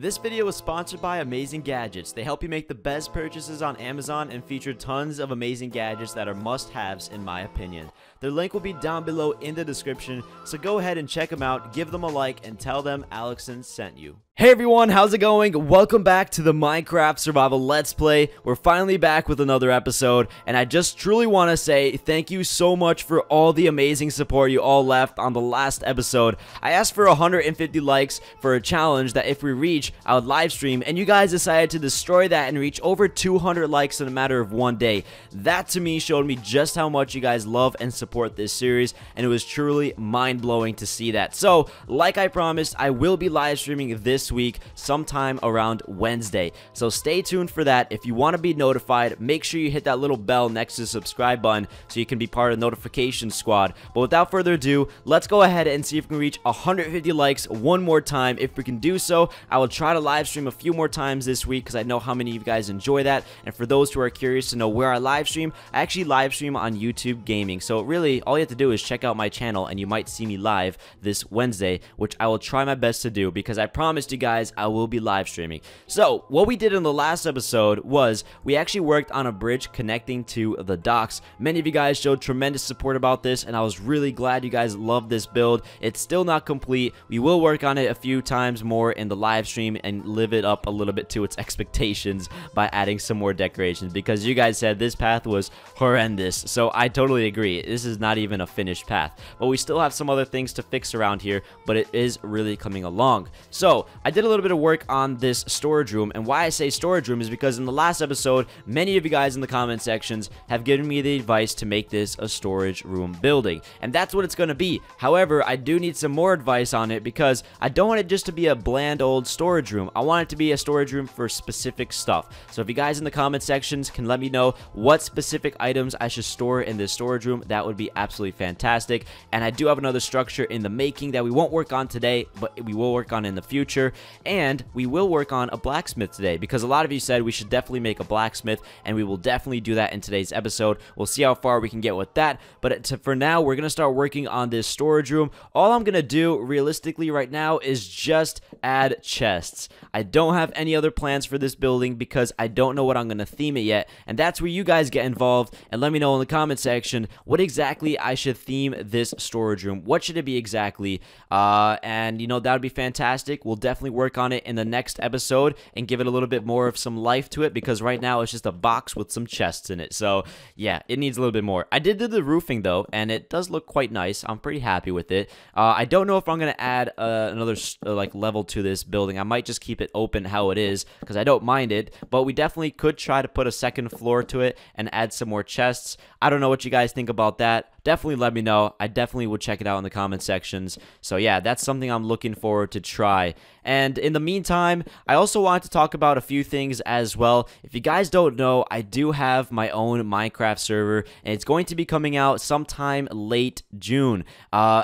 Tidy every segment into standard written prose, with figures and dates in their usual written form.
This video was sponsored by Amazing Gadgets. They help you make the best purchases on Amazon and feature tons of amazing gadgets that are must-haves in my opinion. Their link will be down below in the description, so go ahead and check them out, give them a like, and tell them Alxton sent you. Hey everyone, how's it going? Welcome back to the Minecraft Survival Let's Play. We're finally back with another episode, and I just truly want to say thank you so much for all the amazing support you all left on the last episode. I asked for 150 likes for a challenge that if we reach, I would live stream, and you guys decided to destroy that and reach over 200 likes in a matter of one day. That to me showed me just how much you guys love and support this series, and it was truly mind-blowing to see that. So, like I promised, I will be live streaming this week sometime around Wednesday, so stay tuned for that. If you want to be notified, make sure you hit that little bell next to the subscribe button so you can be part of the notification squad. But without further ado, let's go ahead and see if we can reach 150 likes one more time. If we can do so, I will try to live stream a few more times this week because I know how many of you guys enjoy that. And for those who are curious to know where I live stream, I actually live stream on YouTube Gaming, so really all you have to do is check out my channel and you might see me live this Wednesday, which I will try my best to do because I promised you guys I will be live streaming. So what we did in the last episode was we actually worked on a bridge connecting to the docks. Many of you guys showed tremendous support about this, and I was really glad you guys loved this build. It's still not complete. We will work on it a few times more in the live stream and live it up a little bit to its expectations by adding some more decorations, because you guys said this path was horrendous. So I totally agree, this is not even a finished path, but we still have some other things to fix around here, but it is really coming along. So I did a little bit of work on this storage room, and why I say storage room is because in the last episode, many of you guys in the comment sections have given me the advice to make this a storage room building, and that's what it's going to be. However, I do need some more advice on it because I don't want it just to be a bland old storage room. I want it to be a storage room for specific stuff. So if you guys in the comment sections can let me know what specific items I should store in this storage room, that would be absolutely fantastic. And I do have another structure in the making that we won't work on today, but we will work on in the future. And we will work on a blacksmith today because a lot of you said we should definitely make a blacksmith, and we will definitely do that in today's episode. We'll see how far we can get with that, but for now we're going to start working on this storage room. All I'm going to do realistically right now is just add chests. I don't have any other plans for this building because I don't know what I'm going to theme it yet, and that's where you guys get involved and let me know in the comment section what exactly I should theme this storage room. What should it be exactly? And you know, that would be fantastic. We'll definitely work on it in the next episode and give it a little bit more of some life to it, because right now it's just a box with some chests in it. So yeah, it needs a little bit more. I did do the roofing though, and it does look quite nice. I'm pretty happy with it. I don't know if I'm gonna add another like level to this building. I might just keep it open how it is because I don't mind it, but we definitely could try to put a second floor to it and add some more chests. I don't know what you guys think about that. Definitely let me know. I definitely will check it out in the comment sections. So yeah, that's something I'm looking forward to try. And in the meantime, I also wanted to talk about a few things as well. If you guys don't know, I do have my own Minecraft server, and it's going to be coming out sometime late June.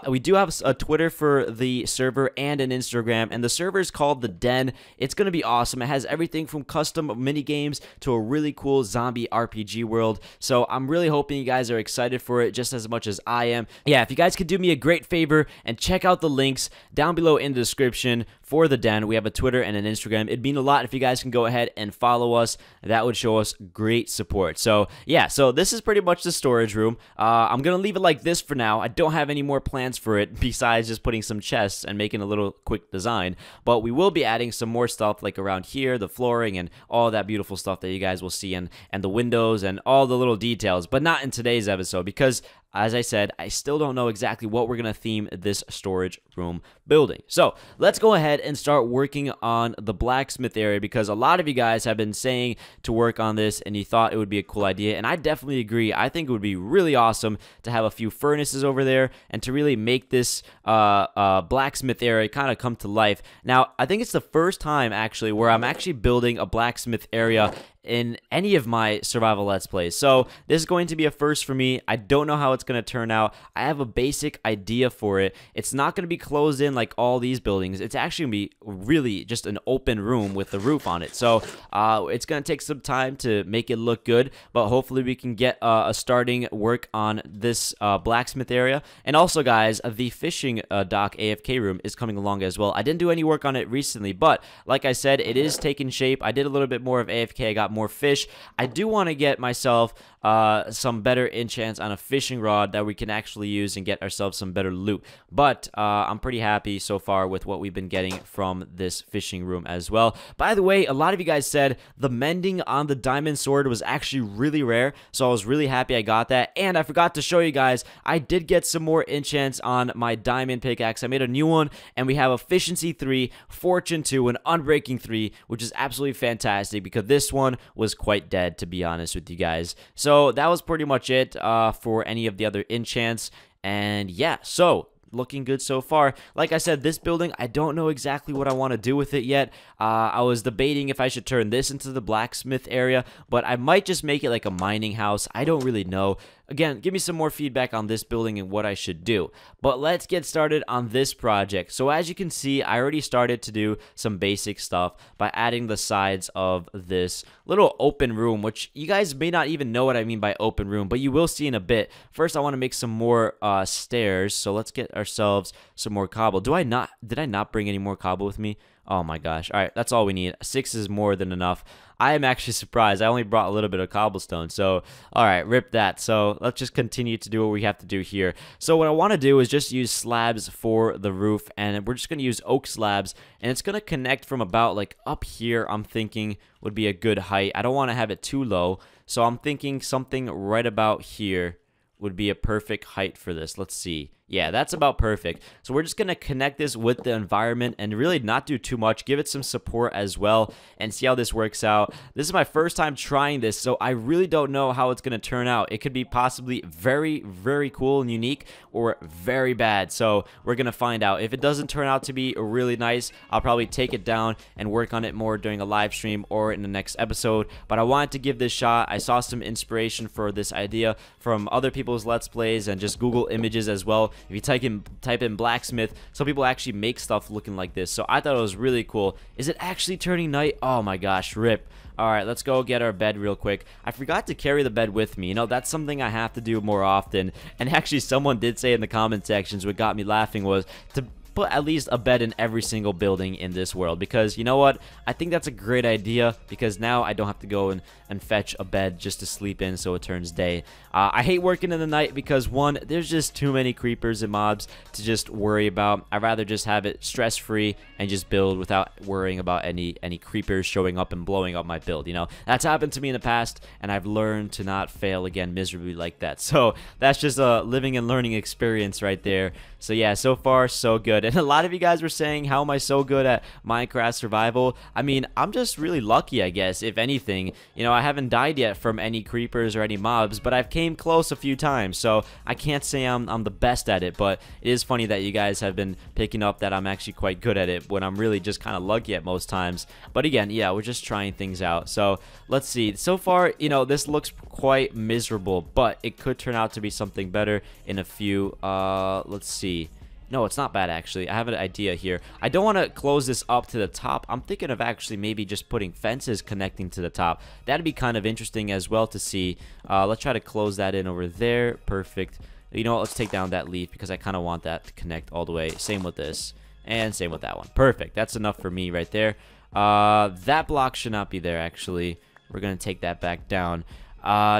We do have a Twitter for the server and an Instagram, and the server is called The Den. It's going to be awesome. It has everything from custom minigames to a really cool zombie RPG world. So I'm really hoping you guys are excited for it just as much as I am. Yeah, if you guys could do me a great favor and check out the links down below in the description for The Den. We have a Twitter and an Instagram. It'd mean a lot if you guys can go ahead and follow us. That would show us great support. So yeah, so this is pretty much the storage room. I'm gonna leave it like this for now. I don't have any more plans for it besides just putting some chests and making a little quick design, but we will be adding some more stuff like around here, the flooring and all that beautiful stuff that you guys will see, and the windows and all the little details, but not in today's episode because, as I said, I still don't know exactly what we're going to theme this storage room building. So let's go ahead and start working on the blacksmith area, because a lot of you guys have been saying to work on this and you thought it would be a cool idea, and I definitely agree. I think it would be really awesome to have a few furnaces over there and to really make this blacksmith area kind of come to life. Now, I think it's the first time actually where I'm actually building a blacksmith area in any of my survival Let's Plays. So this is going to be a first for me. I don't know how it's going to turn out. I have a basic idea for it. It's not going to be closed in like all these buildings. It's actually going to be really just an open room with the roof on it. So it's going to take some time to make it look good, but hopefully we can get a starting work on this blacksmith area. And also, guys, the fishing dock AFK room is coming along as well. I didn't do any work on it recently, but like I said, it is taking shape. I did a little bit more of AFK. I got more fish. I do want to get myself some better enchants on a fishing rod that we can actually use and get ourselves some better loot. But I'm pretty happy so far with what we've been getting from this fishing room as well. By the way, a lot of you guys said the mending on the diamond sword was actually really rare, so I was really happy I got that. And I forgot to show you guys, I did get some more enchants on my diamond pickaxe. I made a new one, and we have efficiency 3, fortune 2, and unbreaking 3, which is absolutely fantastic because this one was quite dead, to be honest with you guys. So that was pretty much it for any of the other enchants. And yeah, so looking good so far. Like I said, this building, I don't know exactly what I want to do with it yet. I was debating if I should turn this into the blacksmith area, but I might just make it like a mining house. I don't really know. Again, give me some more feedback on this building and what I should do. But let's get started on this project. So as you can see, I already started to do some basic stuff by adding the sides of this little open room, which you guys may not even know what I mean by open room, but you will see in a bit. First, I want to make some more stairs, so let's get ourselves some more cobble. Did I not bring any more cobble with me? Oh my gosh. All right, that's all we need. 6 is more than enough. I am actually surprised. I only brought a little bit of cobblestone. So, all right, rip that. So let's just continue to do what we have to do here. So what I want to do is just use slabs for the roof, and we're just going to use oak slabs, and it's going to connect from about like up here, I'm thinking would be a good height. I don't want to have it too low, so I'm thinking something right about here would be a perfect height for this. Let's see. Yeah, that's about perfect. So we're just going to connect this with the environment and really not do too much. Give it some support as well and see how this works out. This is my first time trying this, so I really don't know how it's going to turn out. It could be possibly very, very cool and unique or very bad. So we're going to find out. If it doesn't turn out to be really nice, I'll probably take it down and work on it more during a live stream or in the next episode. But I wanted to give this shot. I saw some inspiration for this idea from other people's Let's Plays and just Google images as well. If you type in blacksmith, some people actually make stuff looking like this. So I thought it was really cool. Is it actually turning night? Oh my gosh, rip. All right, let's go get our bed real quick. I forgot to carry the bed with me. You know, that's something I have to do more often. And actually, someone did say in the comment sections, what got me laughing was to put at least a bed in every single building in this world, because you know what, I think that's a great idea, because now I don't have to go and fetch a bed just to sleep in so it turns day. I hate working in the night because one, there's just too many creepers and mobs to just worry about. I'd rather just have it stress free and just build without worrying about any creepers showing up and blowing up my build. You know, that's happened to me in the past, and I've learned to not fail again miserably like that. So that's just a living and learning experience right there. So yeah, so far so good. And a lot of you guys were saying, how am I so good at Minecraft survival? I mean, I'm just really lucky, I guess, if anything. You know, I haven't died yet from any creepers or any mobs, but I've came close a few times, so I can't say I'm the best at it, but it is funny that you guys have been picking up that I'm actually quite good at it when I'm really just kind of lucky at most times. But again, yeah, we're just trying things out. So let's see. So far, you know, this looks quite miserable, but it could turn out to be something better in a few, let's see. No, it's not bad, actually. I have an idea here. I don't want to close this up to the top. I'm thinking of actually maybe just putting fences connecting to the top. That'd be kind of interesting as well to see. Let's try to close that in over there. Perfect. You know what? Let's take down that leaf because I kind of want that to connect all the way. Same with this. And same with that one. Perfect. That's enough for me right there. That block should not be there, actually. We're going to take that back down.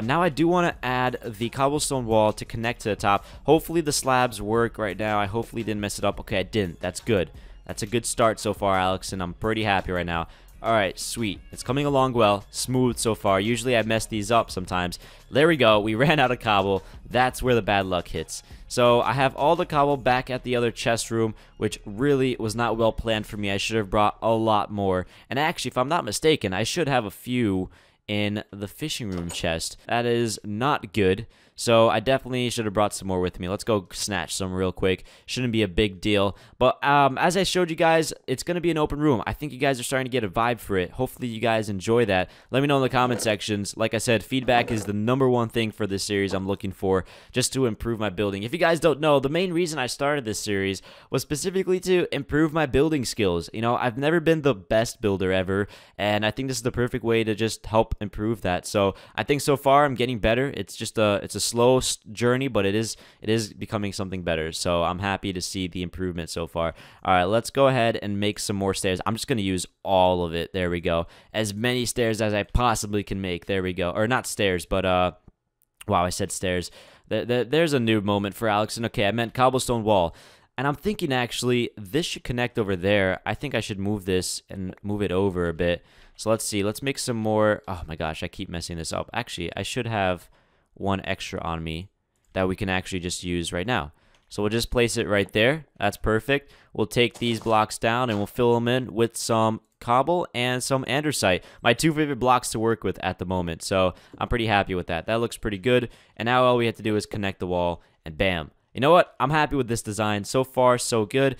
Now I do want to add the cobblestone wall to connect to the top. Hopefully the slabs work right now. I hopefully didn't mess it up. Okay, I didn't. That's good. That's a good start so far, Alex, and I'm pretty happy right now. All right, sweet. It's coming along well. Smooth so far. Usually I mess these up sometimes. There we go. We ran out of cobble. That's where the bad luck hits. So I have all the cobble back at the other chest room, which really was not well planned for me. I should have brought a lot more. And actually, if I'm not mistaken, I should have a few in the fishing room chest. That is not good. So I definitely should have brought some more with me. Let's go snatch some real quick. Shouldn't be a big deal. But as I showed you guys, it's going to be an open room. I think you guys are starting to get a vibe for it. Hopefully you guys enjoy that. Let me know in the comment sections. Like I said, feedback is the #1 thing for this series I'm looking for, just to improve my building. If you guys don't know, the main reason I started this series was specifically to improve my building skills. You know, I've never been the best builder ever, and I think this is the perfect way to just help improve that. So I think so far I'm getting better. It's just a slow journey, but it is becoming something better. So I'm happy to see the improvement so far. All right, let's go ahead and make some more stairs. I'm just going to use all of it. There we go. As many stairs as I possibly can make. There we go. Or not stairs, but wow, I said stairs. There's a new moment for Alxton. Okay, I meant cobblestone wall. And I'm thinking, actually, this should connect over there. I think I should move this and move it over a bit. So let's see. Let's make some more. Oh, my gosh. I keep messing this up. Actually, I should have one extra on me that we can actually just use right now. So we'll just place it right there. That's perfect. We'll take these blocks down and we'll fill them in with some cobble and some andesite, my two favorite blocks to work with at the moment. So I'm pretty happy with that. That looks pretty good. And now all we have to do is connect the wall, and bam. You know what? I'm happy with this design. So far, so good.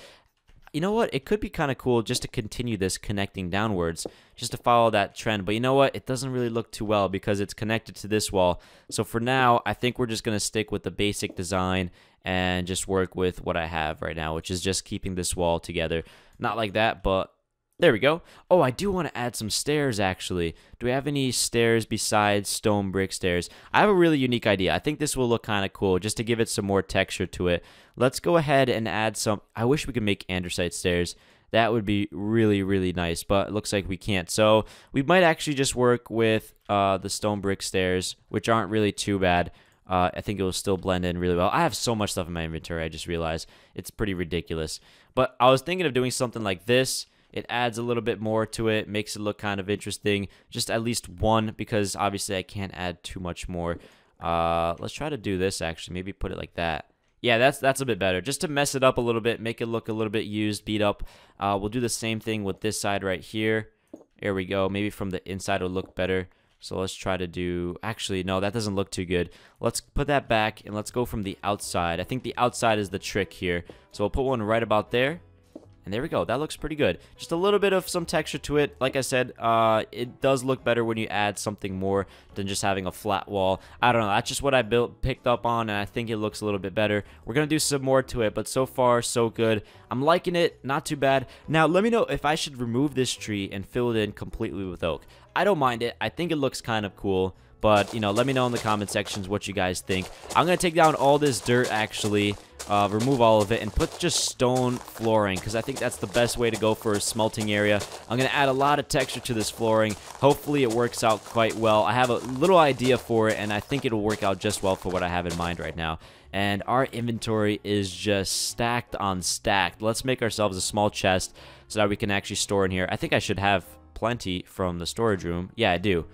You know what? It could be kind of cool just to continue this connecting downwards, just to follow that trend. But you know what? It doesn't really look too well because it's connected to this wall. So for now, I think we're just going to stick with the basic design and just work with what I have right now, which is just keeping this wall together. Not like that, but there we go. Oh, I do want to add some stairs, actually. Do we have any stairs besides stone brick stairs? I have a really unique idea. I think this will look kind of cool, just to give it some more texture to it. Let's go ahead and add some. I wish we could make andesite stairs. That would be really, really nice, but it looks like we can't. So we might actually just work with the stone brick stairs, which aren't really too bad. I think it will still blend in really well. I have so much stuff in my inventory, I just realized. It's pretty ridiculous. But I was thinking of doing something like this. It adds a little bit more to it, makes it look kind of interesting. Just at least one, because obviously I can't add too much more. Let's try to do this, actually. Maybe put it like that. Yeah, that's a bit better. Just to mess it up a little bit, make it look a little bit used, beat up. We'll do the same thing with this side right here. There we go. Maybe from the inside it'll look better. So let's try to do... Actually, no, that doesn't look too good. Let's put that back, and let's go from the outside. I think the outside is the trick here. So we'll put one right about there. And there we go. That looks pretty good. Just a little bit of some texture to it. Like I said, it does look better when you add something more than just having a flat wall. I don't know. That's just what I picked up on, and I think it looks a little bit better. We're going to do some more to it, but so far, so good. I'm liking it. Not too bad. Now, let me know if I should remove this tree and fill it in completely with oak. I don't mind it. I think it looks kind of cool. But, you know, let me know in the comment sections what you guys think. I'm going to take down all this dirt, actually, remove all of it, and put just stone flooring, because I think that's the best way to go for a smelting area. I'm going to add a lot of texture to this flooring. Hopefully, it works out quite well. I have a little idea for it, and I think it'll work out just well for what I have in mind right now. And our inventory is just stacked on stacked. Let's make ourselves a small chest so that we can actually store in here. I think I should have plenty from the storage room. Yeah, I do.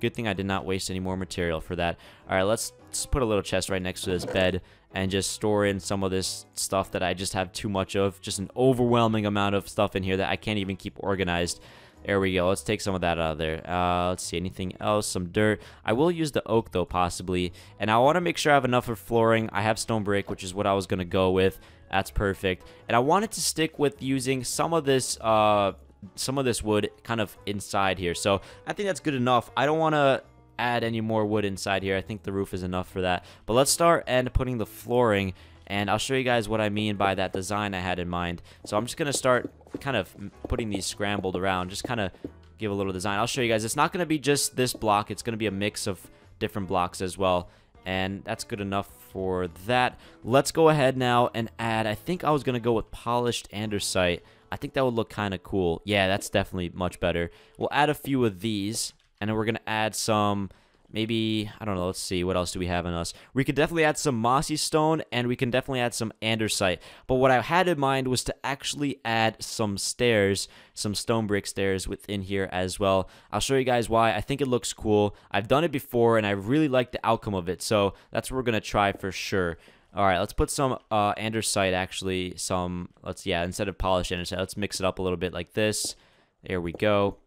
Good thing I did not waste any more material for that. All right, let's put a little chest right next to this bed and just store in some of this stuff that I just have too much of. Just an overwhelming amount of stuff in here that I can't even keep organized. There we go. Let's take some of that out of there. Let's see. Anything else? Some dirt. I will use the oak, though, possibly. And I want to make sure I have enough for flooring. I have stone brick, which is what I was going to go with. That's perfect. And I wanted to stick with using some of this wood kind of inside here, so I think that's good enough. I don't want to add any more wood inside here. I think the roof is enough for that, but let's start and putting the flooring, and I'll show you guys what I mean by that design I had in mind. So I'm just gonna start kind of putting these scrambled around, just kind of give a little design. I'll show you guys. It's not gonna be just this block. It's gonna be a mix of different blocks as well, and that's good enough for that. Let's go ahead now and add, I think I was gonna go with polished andesite. I think that would look kind of cool. Yeah, that's definitely much better. We'll add a few of these, and then we're going to add some, maybe, I don't know, let's see, what else do we have in us? We could definitely add some mossy stone, and we can definitely add some andesite. But what I had in mind was to actually add some stairs, some stone brick stairs within here as well. I'll show you guys why. I think it looks cool. I've done it before, and I really like the outcome of it, so that's what we're going to try for sure. All right, let's put some andesite, actually, some, let's, yeah, instead of polished andesite, let's mix it up a little bit like this. There we go.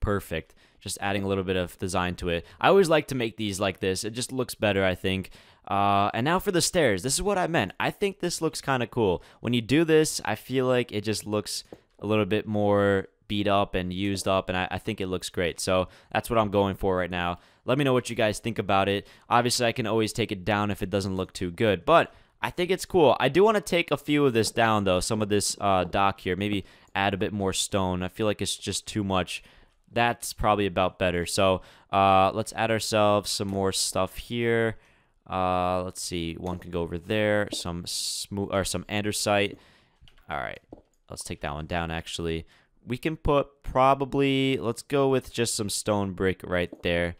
Perfect. just adding a little bit of design to it. I always like to make these like this. It just looks better, I think. And now for the stairs. This is what I meant. I think this looks kind of cool. When you do this, I feel like it just looks a little bit more beat up and used up, and I think it looks great. So that's what I'm going for right now. Let me know what you guys think about it. Obviously, I can always take it down if it doesn't look too good, but I think it's cool. I do want to take a few of this down, though, some of this dock here. Maybe add a bit more stone. I feel like it's just too much. That's probably about better. So let's add ourselves some more stuff here. Let's see. One can go over there. Some andesite. All right. Let's take that one down, actually. We can put probably, let's go with just some stone brick right there.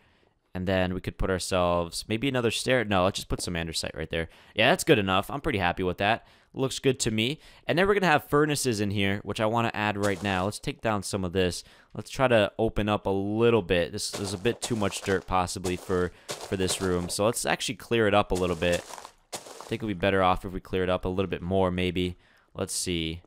And then we could put ourselves maybe another stair. No, let's just put some andesite right there. Yeah, that's good enough. I'm pretty happy with that. Looks good to me. And then we're going to have furnaces in here, which I want to add right now. Let's take down some of this. Let's try to open up a little bit. This is a bit too much dirt possibly for this room. So let's actually clear it up a little bit. I think we'd be better off if we clear it up a little bit more maybe. Let's see.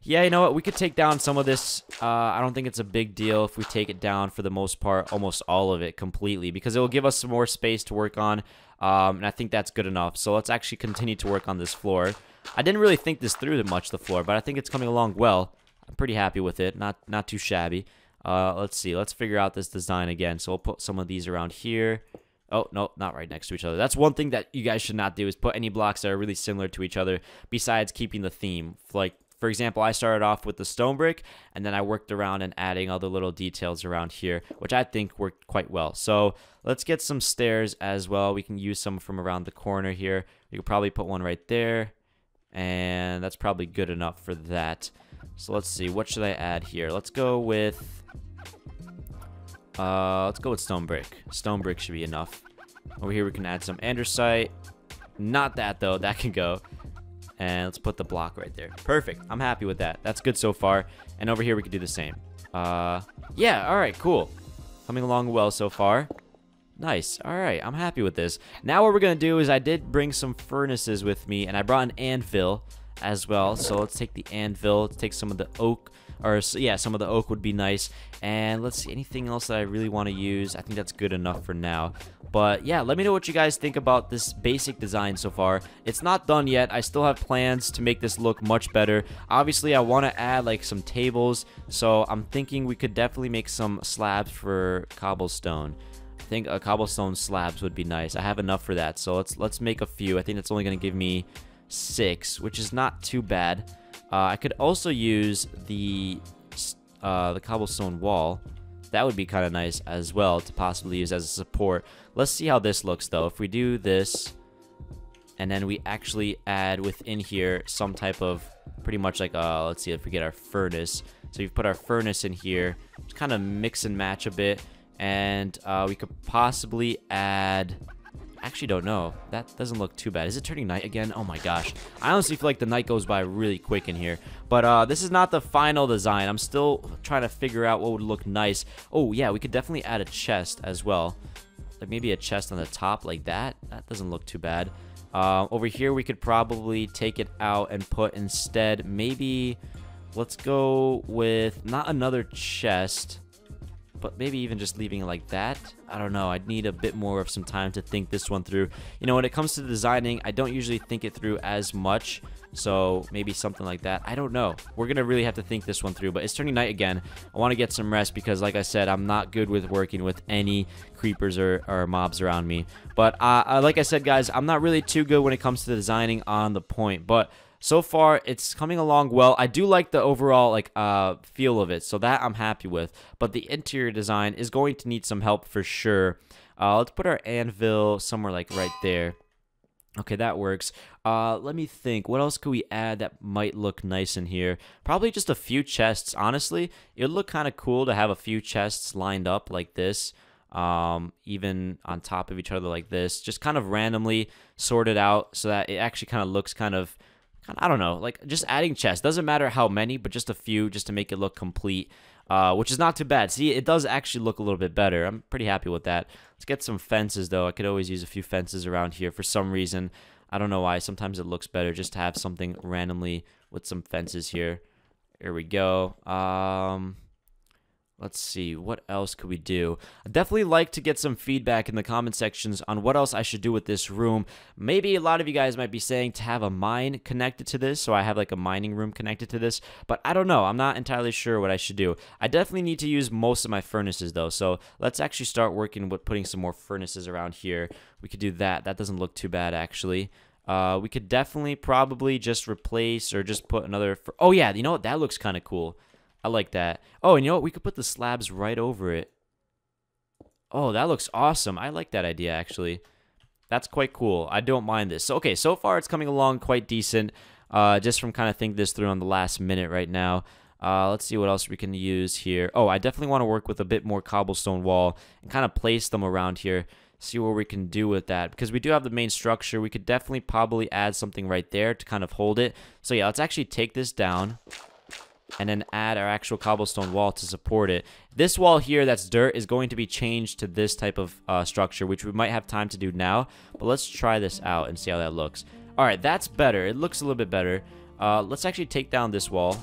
Yeah, you know what? We could take down some of this. I don't think it's a big deal if we take it down for the most part, almost all of it completely, because it will give us some more space to work on, and I think that's good enough. So let's actually continue to work on this floor. I didn't really think this through much, the floor, but I think it's coming along well. I'm pretty happy with it. Not too shabby. Let's see. Let's figure out this design again. So we'll put some of these around here. Oh, no, not right next to each other. That's one thing that you guys should not do is put any blocks that are really similar to each other besides keeping the theme. Like, for example, I started off with the stone brick, and then I worked around and adding other little details around here, which I think worked quite well. So let's get some stairs as well. We can use some from around the corner here. You could probably put one right there, and that's probably good enough for that. So let's see. What should I add here? Let's go with stone brick. Stone brick should be enough. Over here, we can add some andesite. Not that, though. That can go. And let's put the block right there. Perfect. I'm happy with that. That's good so far. And over here, we could do the same. Yeah, all right, cool. Coming along well so far. Nice. All right, I'm happy with this. Now what we're going to do is I did bring some furnaces with me, and I brought an anvil as well. So let's take the anvil. Let's take some of the oak. Or, yeah, some of the oak would be nice. And let's see, anything else that I really want to use. I think that's good enough for now. But, yeah, let me know what you guys think about this basic design so far. It's not done yet. I still have plans to make this look much better. Obviously, I want to add, like, some tables. So, I'm thinking we could definitely make some slabs for cobblestone. I think a cobblestone slabs would be nice. I have enough for that. So, let's make a few. I think that's only going to give me 6, which is not too bad. I could also use the cobblestone wall. That would be kind of nice as well to possibly use as a support. Let's see how this looks, though. If we do this, and then we actually add within here some type of pretty much like, let's see if we get our furnace. So we've put our furnace in here. Just kind of mix and match a bit. And we could possibly add... Actually, don't know. That doesn't look too bad. Is it turning night again? Oh my gosh. I honestly feel like the night goes by really quick in here. But this is not the final design. I'm still trying to figure out what would look nice. Oh yeah, we could definitely add a chest as well. Like maybe a chest on the top like that. That doesn't look too bad. Over here, we could probably take it out and put instead maybe... Let's go with not another chest... But maybe even just leaving it like that. I don't know. I'd need a bit more of some time to think this one through. You know, when it comes to designing, I don't usually think it through as much. So maybe something like that. I don't know. We're going to really have to think this one through. But it's turning night again. I want to get some rest because, like I said, I'm not good with working with any creepers or mobs around me. But like I said, guys, I'm not really too good when it comes to designing on the point. But... So far, it's coming along well. I do like the overall like feel of it, so that I'm happy with. But the interior design is going to need some help for sure. Let's put our anvil somewhere like right there. Okay, that works. Let me think. What else could we add that might look nice in here? Probably just a few chests, honestly. It would look kind of cool to have a few chests lined up like this. Even on top of each other like this. Just kind of randomly sorted out so that it actually kind of looks kind of... I don't know, like just adding chests. Doesn't matter how many, but just a few just to make it look complete, which is not too bad. See, it does actually look a little bit better. I'm pretty happy with that. Let's get some fences, though. I could always use a few fences around here for some reason. I don't know why. Sometimes it looks better just to have something randomly with some fences here. Here we go. Let's see, what else could we do? I'd definitely like to get some feedback in the comment sections on what else I should do with this room. Maybe a lot of you guys might be saying to have a mine connected to this, so I have like a mining room connected to this, but I don't know. I'm not entirely sure what I should do. I definitely need to use most of my furnaces though, so let's actually start working with putting some more furnaces around here. We could do that. That doesn't look too bad actually. We could definitely probably just replace or just put another... Oh yeah, you know what? That looks kind of cool. I like that. Oh, and you know what? We could put the slabs right over it. Oh, that looks awesome. I like that idea, actually. That's quite cool. I don't mind this. So, okay, so far it's coming along quite decent. Just from kind of thinking this through on the last minute right now. Let's see what else we can use here. Oh, I definitely want to work with a bit more cobblestone wall and kind of place them around here. See what we can do with that, because we do have the main structure. We could definitely probably add something right there to kind of hold it. So, yeah, let's actually take this down and then add our actual cobblestone wall to support it. This wall here that's dirt is going to be changed to this type of structure, which we might have time to do now. But let's try this out and see how that looks. All right, that's better. It looks a little bit better. Let's actually take down this wall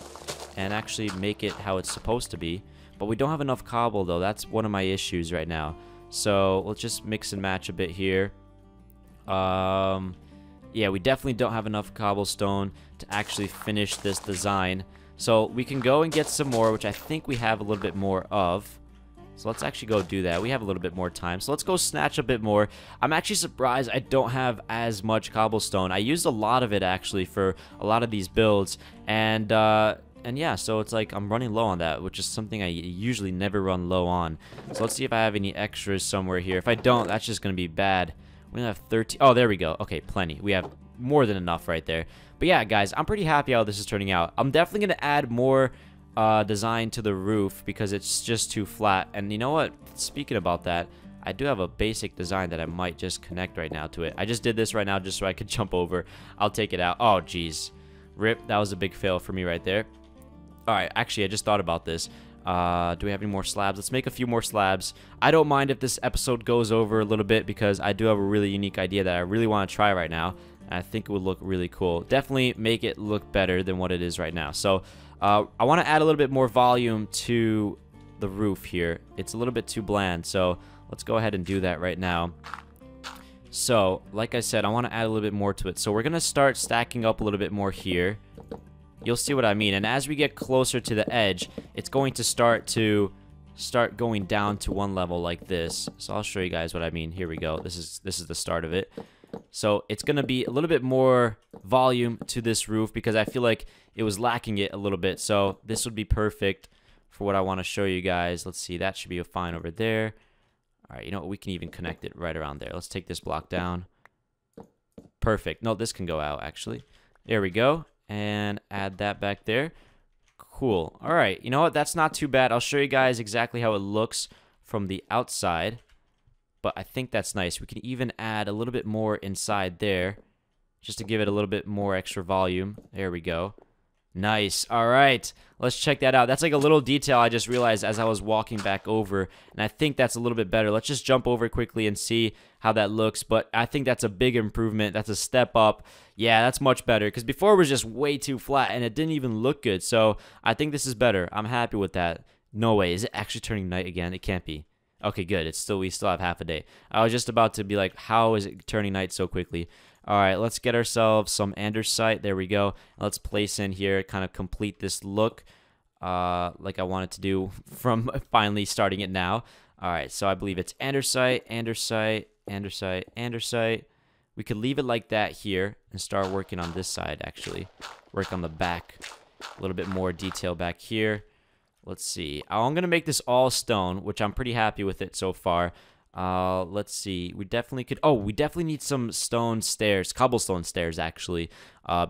and actually make it how it's supposed to be. But we don't have enough cobble, though. That's one of my issues right now. So let's just mix and match a bit here. Yeah, we definitely don't have enough cobblestone to actually finish this design. So we can go and get some more, which I think we have a little bit more of. So let's actually go do that. We have a little bit more time. So let's go snatch a bit more. I'm actually surprised I don't have as much cobblestone. I used a lot of it, actually, for a lot of these builds. And yeah, so it's like I'm running low on that, which is something I usually never run low on. So let's see if I have any extras somewhere here. If I don't, that's just going to be bad. We have 13. Oh, there we go. Okay, plenty. We have more than enough right there. But yeah, guys, I'm pretty happy how this is turning out. I'm definitely going to add more design to the roof because it's just too flat. And you know what? Speaking about that, I do have a basic design that I might just connect right now to it. I just did this right now just so I could jump over. I'll take it out. Oh, geez. Rip. That was a big fail for me right there. All right. Actually, I just thought about this. Do we have any more slabs? Let's make a few more slabs. I don't mind if this episode goes over a little bit because I do have a really unique idea that I really want to try right now. I think it would look really cool. Definitely make it look better than what it is right now. So I want to add a little bit more volume to the roof here. It's a little bit too bland. So let's go ahead and do that right now. So like I said, I want to add a little bit more to it. So we're going to start stacking up a little bit more here. You'll see what I mean. And as we get closer to the edge, it's going to start going down to one level like this. So I'll show you guys what I mean. Here we go. This is the start of it. So it's going to be a little bit more volume to this roof because I feel like it was lacking it a little bit. So this would be perfect for what I want to show you guys. Let's see. That should be fine over there. All right. You know what? We can even connect it right around there. Let's take this block down. Perfect. No, this can go out actually. There we go. And add that back there. Cool. All right. You know what? That's not too bad. I'll show you guys exactly how it looks from the outside. But I think that's nice. We can even add a little bit more inside there just to give it a little bit more extra volume. There we go. Nice. All right. Let's check that out. That's like a little detail I just realized as I was walking back over, and I think that's a little bit better. Let's just jump over quickly and see how that looks, but I think that's a big improvement. That's a step up. Yeah, that's much better because before it was just way too flat, and it didn't even look good, so I think this is better. I'm happy with that. No way. Is it actually turning night again? It can't be. Okay, good. It's still, we still have half a day. I was just about to be like, how is it turning night so quickly? All right, let's get ourselves some andesite. There we go. Let's place in here, kind of complete this look like I wanted to do from finally starting it now. All right, so I believe it's andesite, andesite, andesite, andesite. We could leave it like that here and start working on this side, actually. Work on the back. A little bit more detail back here. Let's see. I'm going to make this all stone, which I'm pretty happy with it so far. Let's see. We definitely could... Oh, we definitely need some stone stairs, cobblestone stairs, actually,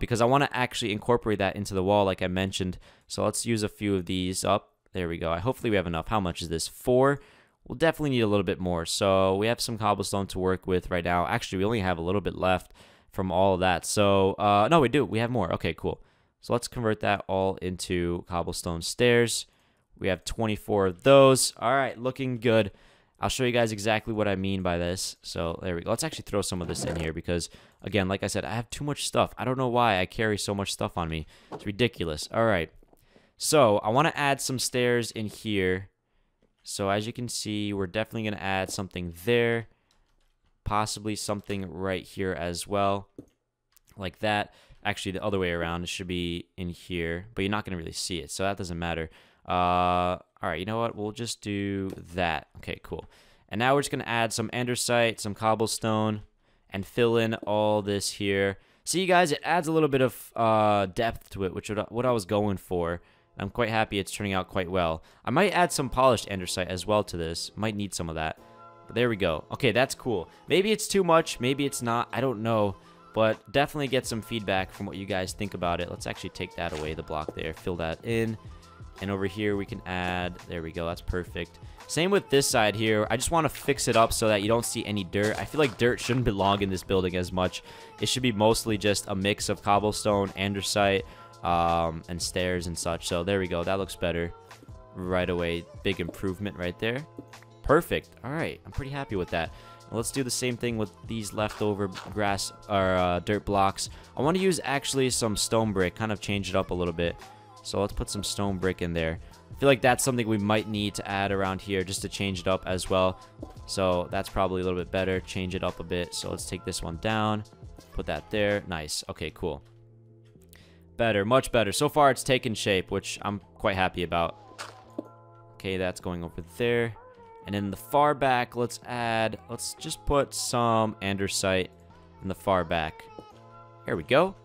because I want to actually incorporate that into the wall, like I mentioned. So let's use a few of these up. There we go. Hopefully we have enough. How much is this? 4? We'll definitely need a little bit more. So we have some cobblestone to work with right now. Actually, we only have a little bit left from all of that. So, no, we do. We have more. Okay, cool. So let's convert that all into cobblestone stairs. We have 24 of those. All right, looking good. I'll show you guys exactly what I mean by this. So there we go. Let's actually throw some of this in here because, again, like I said, I have too much stuff. I don't know why I carry so much stuff on me. It's ridiculous. All right. So I want to add some stairs in here So as you can see, we're definitely going to add something there, possibly something right here as well, like that. Actually, the other way around, it should be in here, but you're not going to really see it, so that doesn't matter. All right, you know what? We'll just do that. Okay, cool. And now we're just going to add some andesite, some cobblestone, and fill in all this here. See, you guys, it adds a little bit of depth to it, which is what I was going for. I'm quite happy it's turning out quite well. I might add some polished andesite as well to this. Might need some of that. But there we go. Okay, that's cool. Maybe it's too much. Maybe it's not. I don't know. But definitely get some feedback from what you guys think about it. Let's actually take that away, the block there. Fill that in. And over here we can add, there we go, that's perfect. Same with this side here. I just want to fix it up so that you don't see any dirt. I feel like dirt shouldn't belong in this building as much. It should be mostly just a mix of cobblestone, andesite, and stairs and such. So there we go, that looks better right away. Big improvement right there. Perfect. All right, I'm pretty happy with that. Let's do the same thing with these leftover grass or dirt blocks. I want to use actually some stone brick, kind of change it up a little bit. So let's put some stone brick in there. I feel like that's something we might need to add around here just to change it up as well. So that's probably a little bit better. Change it up a bit. So let's take this one down. Put that there. Nice. Okay, cool. Better. Much better. So far, it's taken shape, which I'm quite happy about. Okay, that's going over there. And in the far back, let's add... Let's just put some andesite in the far back. There we go.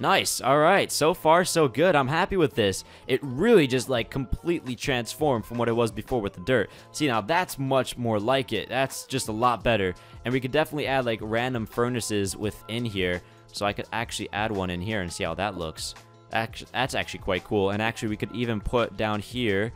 Nice. All right. So far, so good. I'm happy with this. It really just like completely transformed from what it was before with the dirt. See, now that's much more like it. That's just a lot better. And we could definitely add like random furnaces within here. So I could actually add one in here and see how that looks. That's actually quite cool. And actually, we could even put down here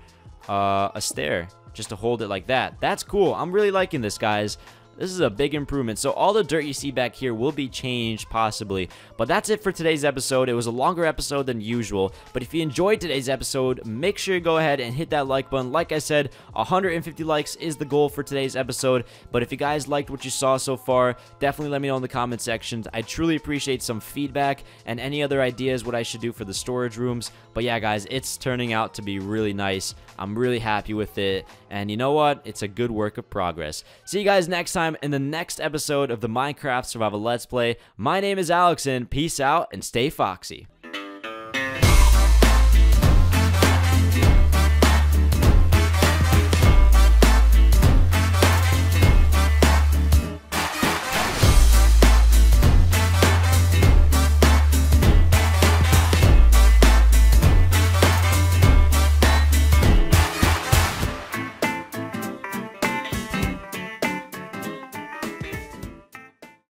a stair just to hold it like that. That's cool. I'm really liking this, guys. This is a big improvement. So all the dirt you see back here will be changed possibly. But that's it for today's episode. It was a longer episode than usual. But if you enjoyed today's episode, make sure you go ahead and hit that like button. Like I said, 150 likes is the goal for today's episode. But if you guys liked what you saw so far, definitely let me know in the comment sections. I truly appreciate some feedback and any other ideas what I should do for the storage rooms. But yeah, guys, it's turning out to be really nice. I'm really happy with it. And you know what? It's a good work of progress. See you guys next time. In the next episode of the Minecraft Survival Let's Play. My name is Alxton. Peace out and stay foxy.